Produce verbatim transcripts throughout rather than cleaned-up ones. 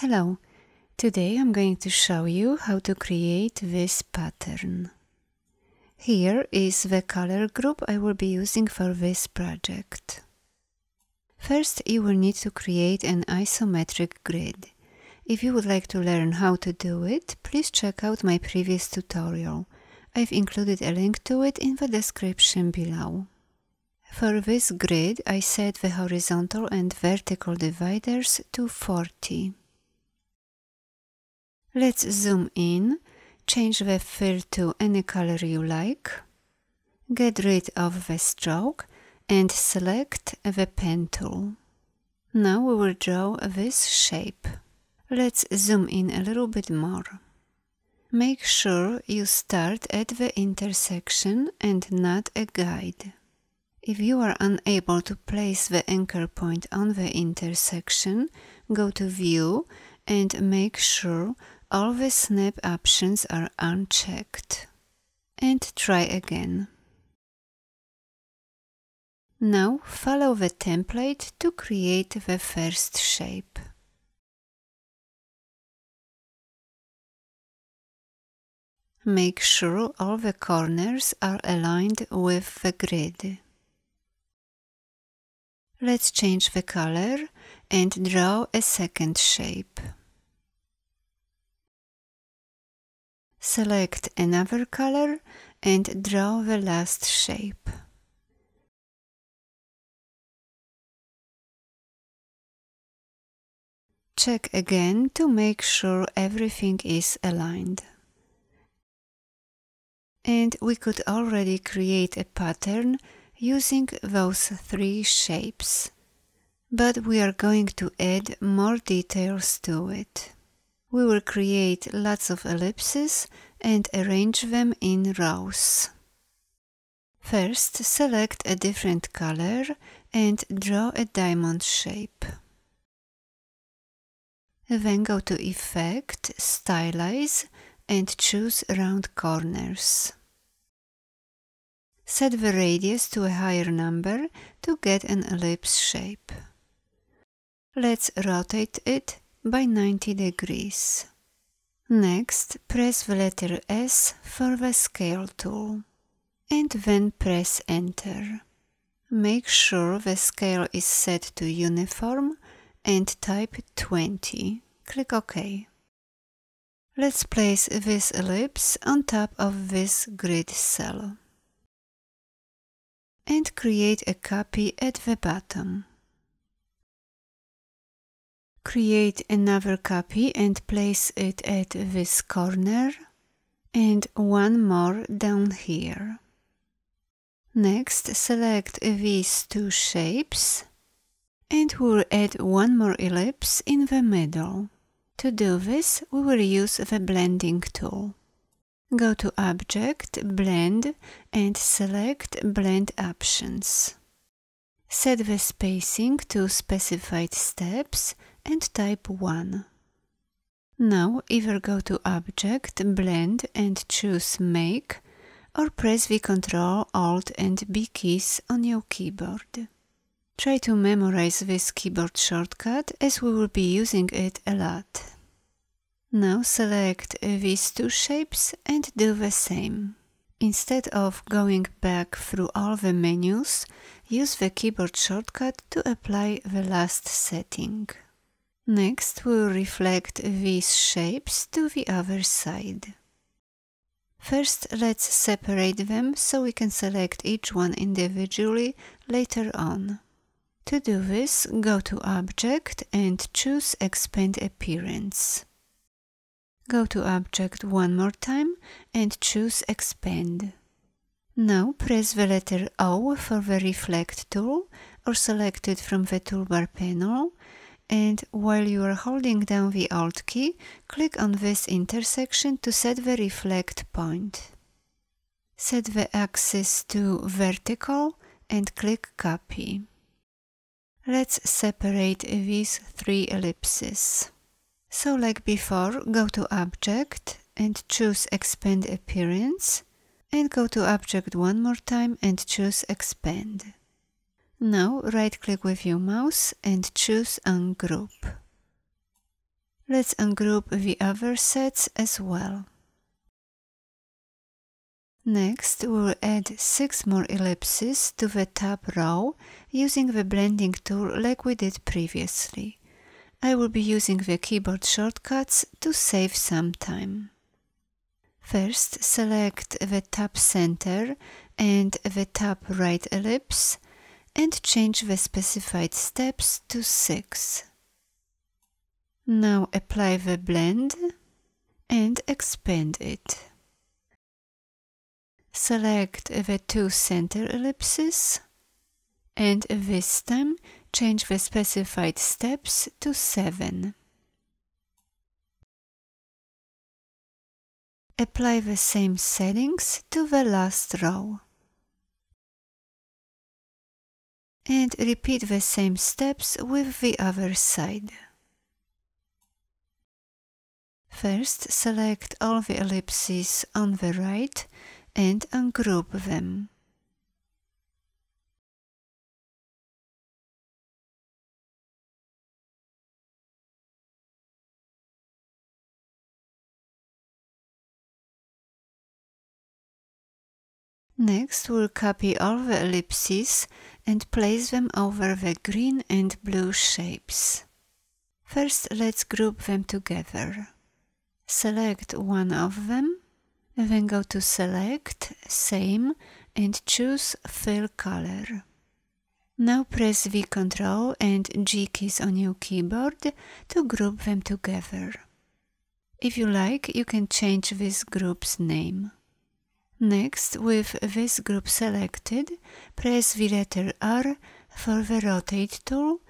Hello, today I'm going to show you how to create this pattern. Here is the color group I will be using for this project. First, you will need to create an isometric grid. If you would like to learn how to do it, please check out my previous tutorial. I've included a link to it in the description below. For this grid, I set the horizontal and vertical dividers to forty. Let's zoom in, change the fill to any color you like, get rid of the stroke and select the pen tool. Now we will draw this shape. Let's zoom in a little bit more. Make sure you start at the intersection and not a guide. If you are unable to place the anchor point on the intersection, go to View and make sure all the snap options are unchecked. And try again. Now follow the template to create the first shape. Make sure all the corners are aligned with the grid. Let's change the color and draw a second shape. Select another color and draw the last shape. Check again to make sure everything is aligned. And we could already create a pattern using those three shapes, but we are going to add more details to it. We will create lots of ellipses and arrange them in rows. First, select a different color and draw a diamond shape. Then go to Effect, Stylize and choose Round Corners. Set the radius to a higher number to get an ellipse shape. Let's rotate it by ninety degrees. Next, press the letter S for the Scale tool and then press Enter. Make sure the scale is set to Uniform and type twenty. Click OK. Let's place this ellipse on top of this grid cell and create a copy at the bottom. Create another copy and place it at this corner and one more down here. Next, select these two shapes and we'll add one more ellipse in the middle. To do this, we will use the blending tool. Go to Object, Blend and select Blend Options. Set the spacing to specified steps and type one. Now either go to Object, Blend and choose Make or press the Ctrl, Alt and B keys on your keyboard. Try to memorize this keyboard shortcut as we will be using it a lot. Now select these two shapes and do the same. Instead of going back through all the menus, use the keyboard shortcut to apply the last setting. Next, we'll reflect these shapes to the other side. First, let's separate them so we can select each one individually later on. To do this, go to Object and choose Expand Appearance. Go to Object one more time and choose Expand. Now press the letter O for the Reflect tool or select it from the toolbar panel and while you are holding down the Alt key, click on this intersection to set the reflect point. Set the axis to vertical and click Copy. Let's separate these three ellipses. So like before, go to Object and choose Expand Appearance and go to Object one more time and choose Expand. Now right click with your mouse and choose Ungroup. Let's ungroup the other sets as well. Next, we'll add six more ellipses to the top row using the blending tool like we did previously. I will be using the keyboard shortcuts to save some time. First, select the top center and the top right ellipse and change the specified steps to six. Now apply the blend and expand it. Select the two center ellipses and this time change the specified steps to seven. Apply the same settings to the last row. And repeat the same steps with the other side. First, select all the ellipses on the right and ungroup them. Next, we'll copy all the ellipses and place them over the green and blue shapes. First, let's group them together. Select one of them. Then go to Select, Same, and choose Fill Color. Now press V Ctrl and G keys on your keyboard to group them together. If you like, you can change this group's name. Next, with this group selected, press the letter R for the Rotate tool,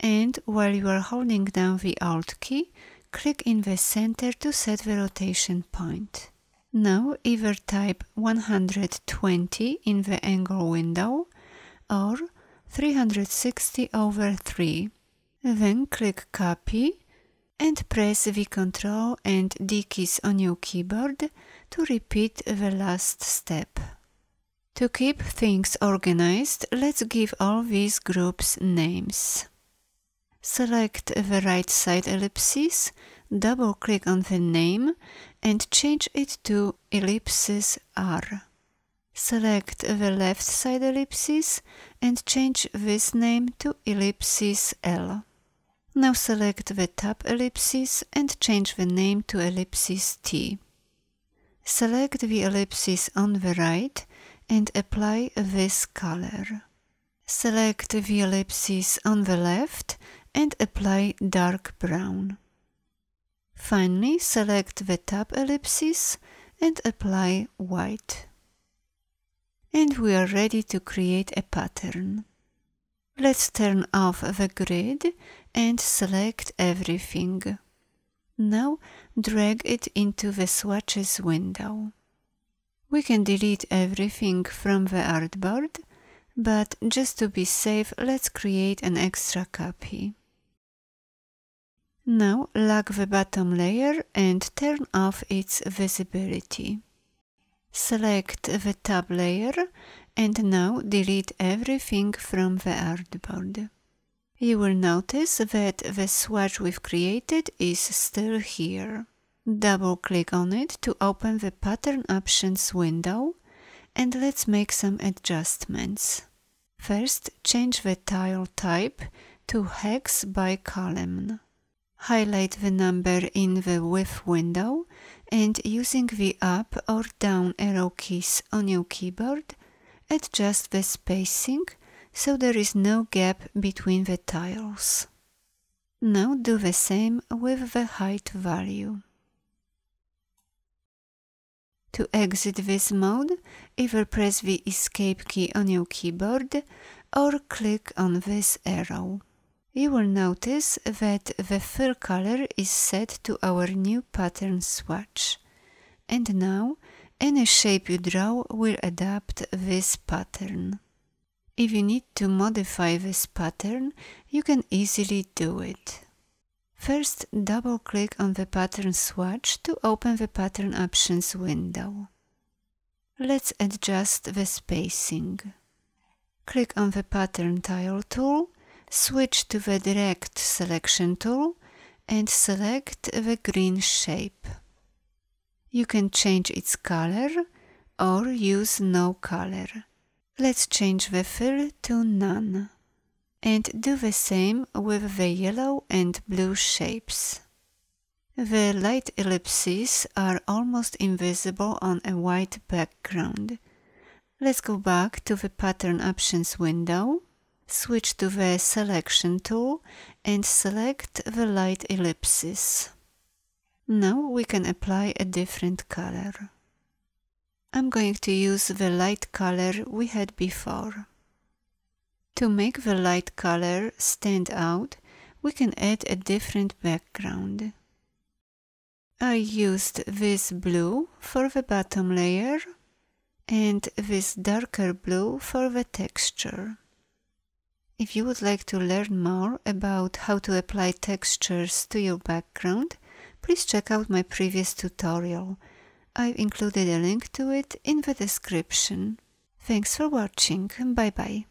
and while you are holding down the Alt key, click in the center to set the rotation point. Now either type one hundred twenty in the angle window or three hundred sixty over three. Then click Copy and press V Ctrl and D keys on your keyboard to repeat the last step. To keep things organized, let's give all these groups names. Select the right side ellipses, double-click on the name and change it to Ellipses R. Select the left side ellipses and change this name to Ellipses L. Now select the top ellipses and change the name to Ellipses T. Select the ellipses on the right and apply this color. Select the ellipses on the left and apply dark brown. Finally, select the top ellipses and apply white. And we are ready to create a pattern. Let's turn off the grid and select everything. Now drag it into the swatches window. We can delete everything from the artboard, but just to be safe, let's create an extra copy. Now lock the bottom layer and turn off its visibility. Select the top layer and now delete everything from the artboard. You will notice that the swatch we've created is still here. Double-click on it to open the Pattern Options window and let's make some adjustments. First, change the tile type to Hex by Column. Highlight the number in the Width window and using the up or down arrow keys on your keyboard, adjust the spacing so there is no gap between the tiles. Now do the same with the height value. To exit this mode, either press the Escape key on your keyboard or click on this arrow. You will notice that the fill color is set to our new pattern swatch. And now, any shape you draw will adapt this pattern. If you need to modify this pattern, you can easily do it. First, double-click on the pattern swatch to open the Pattern Options window. Let's adjust the spacing. Click on the Pattern Tile tool, switch to the Direct Selection tool and select the green shape. You can change its color or use no color. Let's change the fill to none. And do the same with the yellow and blue shapes. The light ellipses are almost invisible on a white background. Let's go back to the Pattern Options window, switch to the Selection tool and select the light ellipses. Now we can apply a different color. I'm going to use the light color we had before. To make the light color stand out, we can add a different background. I used this blue for the bottom layer and this darker blue for the texture. If you would like to learn more about how to apply textures to your background, please check out my previous tutorial. I've included a link to it in the description. Thanks for watching. Bye bye.